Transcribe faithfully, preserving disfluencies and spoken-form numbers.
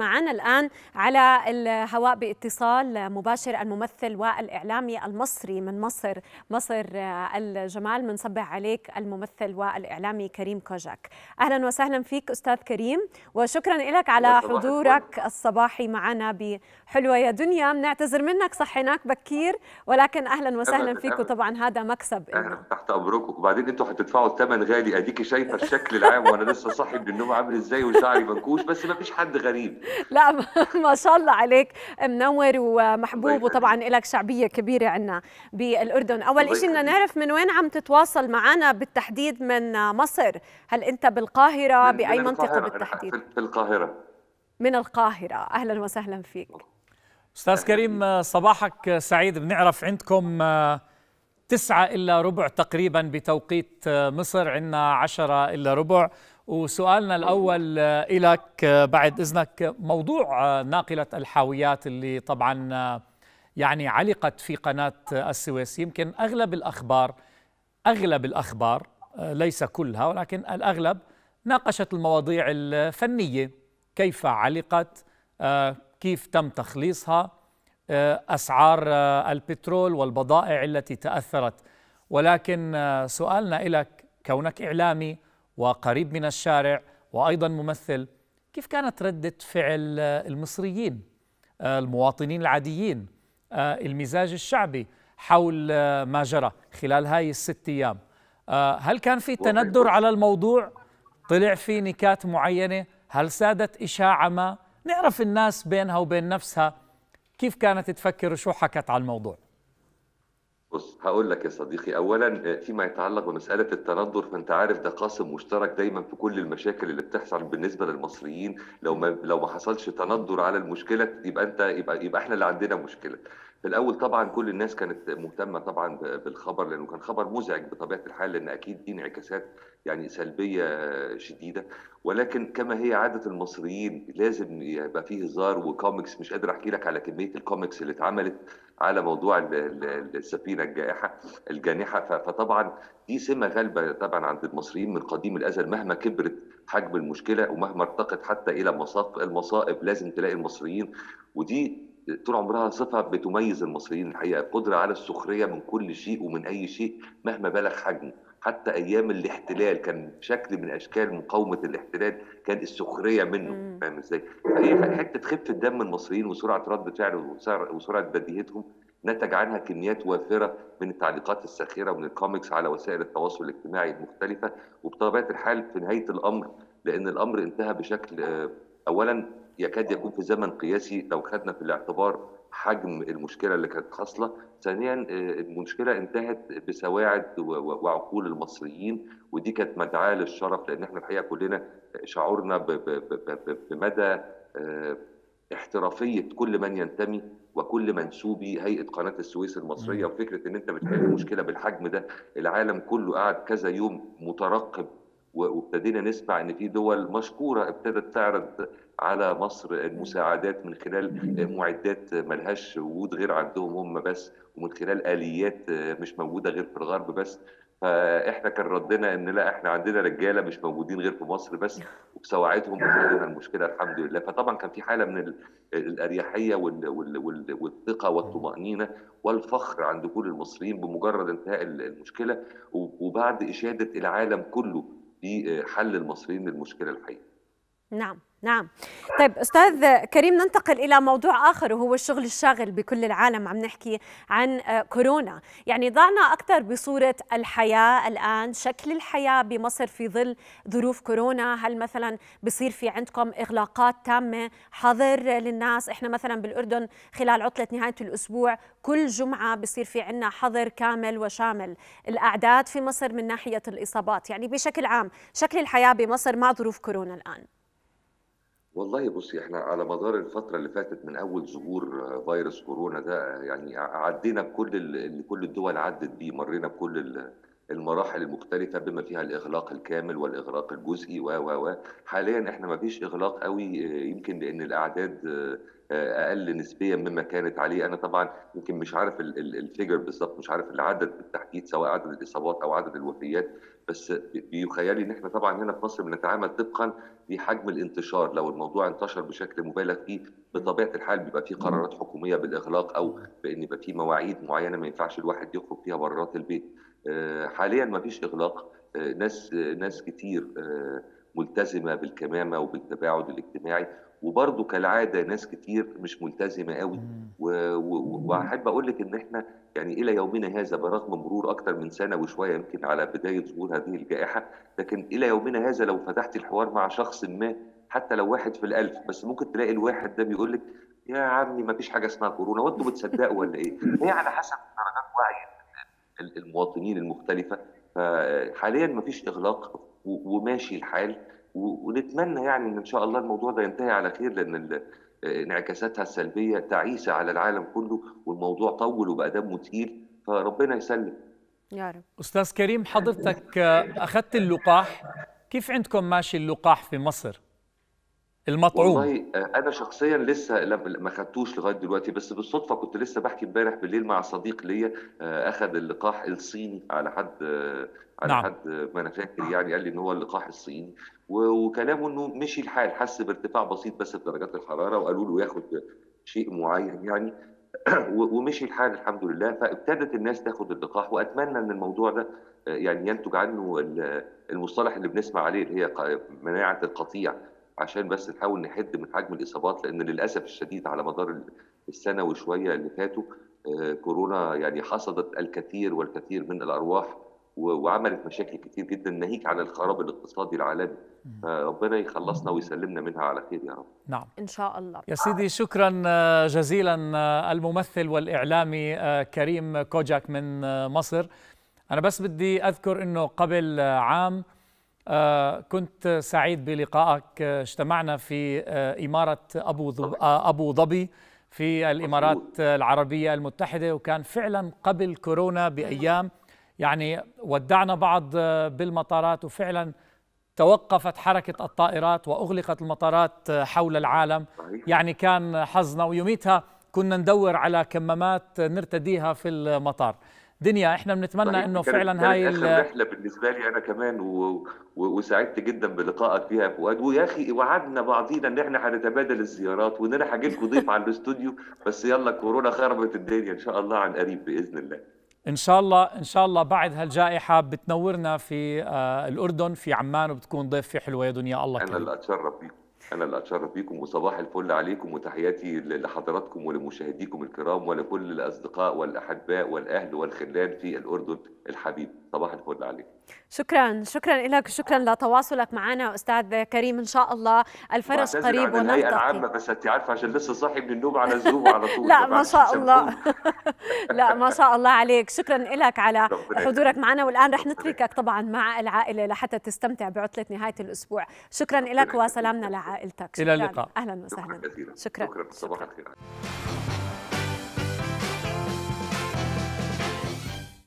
معنا الآن على الهواء باتصال مباشر الممثل والإعلامي المصري من مصر مصر الجمال. منصبح عليك الممثل والإعلامي كريم كوجاك. أهلا وسهلا فيك أستاذ كريم، وشكرا لك على حضورك الصباحي معنا بحلوة يا دنيا. بنعتذر منك صحيناك بكير، ولكن أهلا وسهلا فيك، وطبعا هذا مكسب. أهلا، تحت أمركم. وبعدين أنتوا هتدفعوا الثمن غالي، أديكي شايفة الشكل العام وأنا لسه صاحي من النوم عامل إزاي وشعري منكوش، بس ما فيش حد غريب. لا ما شاء الله عليك، منور ومحبوب، وطبعا لك شعبيه كبيره عندنا بالاردن. اول شيء بدنا نعرف من وين عم تتواصل معنا بالتحديد من مصر؟ هل انت بالقاهره؟ من باي من منطقه بالتحديد؟ في القاهره. من القاهره، اهلا وسهلا فيك. استاذ كريم صباحك سعيد. بنعرف عندكم تسعة الا ربع تقريبا بتوقيت مصر، عندنا عشرة الا ربع. وسؤالنا الأول إلك بعد إذنك، موضوع ناقلة الحاويات اللي طبعا يعني علقت في قناة السويس. يمكن أغلب الأخبار أغلب الأخبار ليس كلها ولكن الأغلب ناقشت المواضيع الفنية، كيف علقت، كيف تم تخليصها، أسعار البترول والبضائع التي تأثرت. ولكن سؤالنا إلك كونك إعلامي وقريب من الشارع وأيضا ممثل، كيف كانت ردة فعل المصريين المواطنين العاديين المزاج الشعبي حول ما جرى خلال هاي الست أيام؟ هل كان في تندر على الموضوع؟ طلع في نكات معينة؟ هل سادت إشاعة ما؟ نعرف الناس بينها وبين نفسها كيف كانت تفكر وشو حكت على الموضوع. بص هقول لك يا صديقي، اولا فيما يتعلق بمساله التندر، فانت عارف ده قاسم مشترك دايما في كل المشاكل اللي بتحصل بالنسبه للمصريين. لو ما لو ما حصلش تندر على المشكله يبقى انت يبقى يبقى احنا اللي عندنا مشكله. في الاول طبعا كل الناس كانت مهتمه طبعا بالخبر، لانه كان خبر مزعج بطبيعه الحال، لان اكيد دي انعكاسات يعني سلبيه شديده. ولكن كما هي عاده المصريين لازم يبقى فيه هزار وكوميكس. مش قادر احكي لك على كميه الكوميكس اللي اتعملت على موضوع السفينه الجائحه الجانحه. فطبعا دي سمه غالبه طبعا عند المصريين من قديم الازل، مهما كبرت حجم المشكله ومهما ارتقت حتى الى المصائب لازم تلاقي المصريين، ودي طول عمرها صفة بتميز المصريين الحقيقة، القدرة على السخرية من كل شيء ومن أي شيء مهما بلغ حجمه. حتى أيام الاحتلال كان شكل من أشكال مقاومة الاحتلال كان السخرية منه، فاهم إزاي؟ فهي حتة خفة دم المصريين وسرعة رد فعل وسرعة بديهتهم نتج عنها كميات وافرة من التعليقات الساخرة ومن الكوميكس على وسائل التواصل الاجتماعي المختلفة. وبطبيعة الحال في نهاية الأمر، لأن الأمر انتهى بشكل أولاً يكاد يكون في زمن قياسي لو خدنا في الاعتبار حجم المشكله اللي كانت حاصله. ثانيا المشكله انتهت بسواعد وعقول المصريين، ودي كانت مدعاه للشرف، لان احنا الحقيقه كلنا شعورنا بمدى احترافيه كل من ينتمي وكل منسوبي هيئه قناه السويس المصريه. وفكره ان انت بتحل مشكله بالحجم ده، العالم كله قعد كذا يوم مترقب، وابتدينا نسمع ان في دول مشكوره ابتدت تعرض على مصر المساعدات من خلال معدات ملهاش وجود غير عندهم هم بس، ومن خلال اليات مش موجوده غير في الغرب بس. فاحنا كان ردنا ان لا احنا عندنا رجاله مش موجودين غير في مصر بس، وبسواعدهم بتحلنا المشكله الحمد لله. فطبعا كان في حاله من الاريحيه والثقه والطمانينه والفخر عند كل المصريين بمجرد انتهاء المشكله، وبعد اشاده العالم كله بحل المصريين للمشكله الحقيقيه. نعم نعم. طيب أستاذ كريم، ننتقل إلى موضوع آخر وهو الشغل الشاغل بكل العالم. عم نحكي عن كورونا، يعني ضعنا أكثر بصورة الحياة الآن، شكل الحياة بمصر في ظل ظروف كورونا. هل مثلا بصير في عندكم إغلاقات تامة، حظر للناس؟ إحنا مثلا بالأردن خلال عطلة نهاية الأسبوع كل جمعة بصير في عنا حظر كامل وشامل. الأعداد في مصر من ناحية الإصابات، يعني بشكل عام شكل الحياة بمصر مع ظروف كورونا الآن. والله بصي احنا على مدار الفترة اللي فاتت من أول ظهور فيروس كورونا ده، يعني عدينا بكل اللي كل الدول عدت بيه، مرينا بكل المراحل المختلفة بما فيها الإغلاق الكامل والإغلاق الجزئي و و و حاليا احنا ما فيش إغلاق قوي، يمكن لأن الأعداد اقل نسبيا مما كانت عليه. انا طبعا يمكن مش عارف الفيجر بالظبط، مش عارف العدد بالتحديد سواء عدد الاصابات او عدد الوفيات، بس بيخيالي ان احنا طبعا هنا في مصر بنتعامل طبقا لحجم الانتشار. لو الموضوع انتشر بشكل مبالغ فيه بطبيعه الحال بيبقى في قرارات حكوميه بالاغلاق او بان يبقى في مواعيد معينه ما ينفعش الواحد يخرج فيها برات البيت. حاليا ما فيش اغلاق، ناس ناس كتير ملتزمه بالكمامه وبالتباعد الاجتماعي، وبرضه كالعاده ناس كتير مش ملتزمه قوي. واحب اقول لك ان احنا يعني الى يومنا هذا برغم مرور اكتر من سنه وشويه يمكن على بدايه ظهور هذه الجائحه، لكن الى يومنا هذا لو فتحت الحوار مع شخص ما حتى لو واحد في الالف بس ممكن تلاقي الواحد ده بيقول لك يا عمي ما فيش حاجه اسمها كورونا، وانتوا بتصدقوا ولا ايه؟ هي على حسب درجات وعي المواطنين المختلفه. فحاليا ما فيش اغلاق وماشي الحال، ونتمنى يعني ان ان شاء الله الموضوع ده ينتهي على خير، لان انعكاساتها السلبيه تعيسه على العالم كله، والموضوع طول وبقى دمه تقيل، فربنا يسلم يا رب. استاذ كريم، حضرتك اخذت اللقاح، كيف عندكم ماشي اللقاح في مصر المطعوم؟ والله انا شخصيا لسه ما خدتوش لغايه دلوقتي، بس بالصدفه كنت لسه بحكي امبارح بالليل مع صديق ليا اخذ اللقاح الصيني على حد على نعم. حد ما انا فاكر، يعني قال لي ان هو اللقاح الصيني، وكلامه انه مشي الحال، حس بارتفاع بسيط بس في درجات الحراره وقالوا له ياخد شيء معين يعني ومشي الحال الحمد لله. فابتدت الناس تاخد اللقاح، واتمنى ان الموضوع ده يعني ينتج عنه المصطلح اللي بنسمع عليه اللي هي مناعه القطيع، عشان بس نحاول نحد من حجم الاصابات، لان للاسف الشديد على مدار السنه وشويه اللي فاتوا كورونا يعني حصدت الكثير والكثير من الارواح وعملت مشاكل كتير جدا ناهيك على الخراب الاقتصادي العالمي. فربنا يخلصنا ويسلمنا منها على خير يا رب. نعم ان شاء الله. يا سيدي شكرا جزيلا، الممثل والاعلامي كريم كوجاك من مصر. انا بس بدي اذكر انه قبل عام كنت سعيد بلقائك، اجتمعنا في إمارة أبو أبو ظبي في الإمارات العربية المتحدة، وكان فعلا قبل كورونا بأيام يعني ودعنا بعض بالمطارات، وفعلا توقفت حركة الطائرات وأغلقت المطارات حول العالم. يعني كان حظنا، ويوميتها كنا ندور على كمامات نرتديها في المطار. دنيا احنا بنتمنى انه فعلا هاي اخر رحله بالنسبه لي انا كمان، وسعدت جدا بلقائك فيها يا فؤاد. ويا اخي وعدنا بعضينا ان احنا هنتبادل الزيارات وان انا هاجي لكم ضيف على الاستوديو، بس يلا كورونا خربت الدنيا. ان شاء الله عن قريب باذن الله. ان شاء الله ان شاء الله بعد هالجائحه بتنورنا في آه الاردن في عمان، وبتكون ضيف في حلوه يا دنيا. الله كريم. انا اللي اتشرف بيكم، انا اللي اتشرف بيكم، وصباح الفل عليكم، وتحياتي لحضراتكم ولمشاهديكم الكرام ولكل الاصدقاء والاحباء والاهل والخلان في الاردن الحبيب. صباح الفل عليكم. شكرا شكرا لك، شكرا لتواصلك معنا استاذ كريم. ان شاء الله الفرج قريب ونلتقي. انا عامه بس انت عارفه عشان لسه صاحي من النوم على الزوم على طول. لا ما شاء الله لا ما شاء الله عليك، شكرا لك على حضورك معنا. والان رح نتركك طبعا مع العائله لحتى تستمتع بعطله نهايه الاسبوع. شكرا لك وسلامنا لعائلتك. الى اللقاء. اهلا وسهلا. شكرا. صباح الخير.